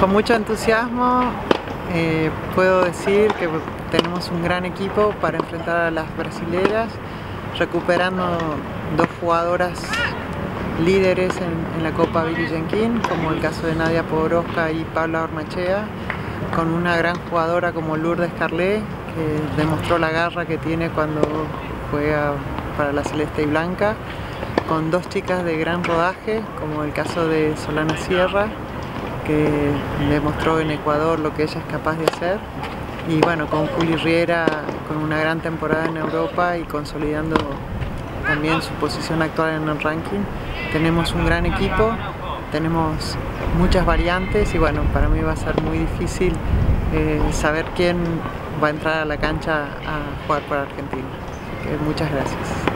Con mucho entusiasmo puedo decir que tenemos un gran equipo para enfrentar a las brasileras, recuperando dos jugadoras líderes en la Copa Billie Jean King, como el caso de Nadia Podoroska y Paula Ormaechea, con una gran jugadora como Lourdes Carlé, que demostró la garra que tiene cuando juega para la Celeste y Blanca, con dos chicas de gran rodaje, como el caso de Solana Sierra, que demostró en Ecuador lo que ella es capaz de hacer, y bueno, con Juli Riera, con una gran temporada en Europa y consolidando también su posición actual en el ranking. Tenemos un gran equipo, tenemos muchas variantes y bueno, para mí va a ser muy difícil saber quién va a entrar a la cancha a jugar por Argentina. Así que muchas gracias.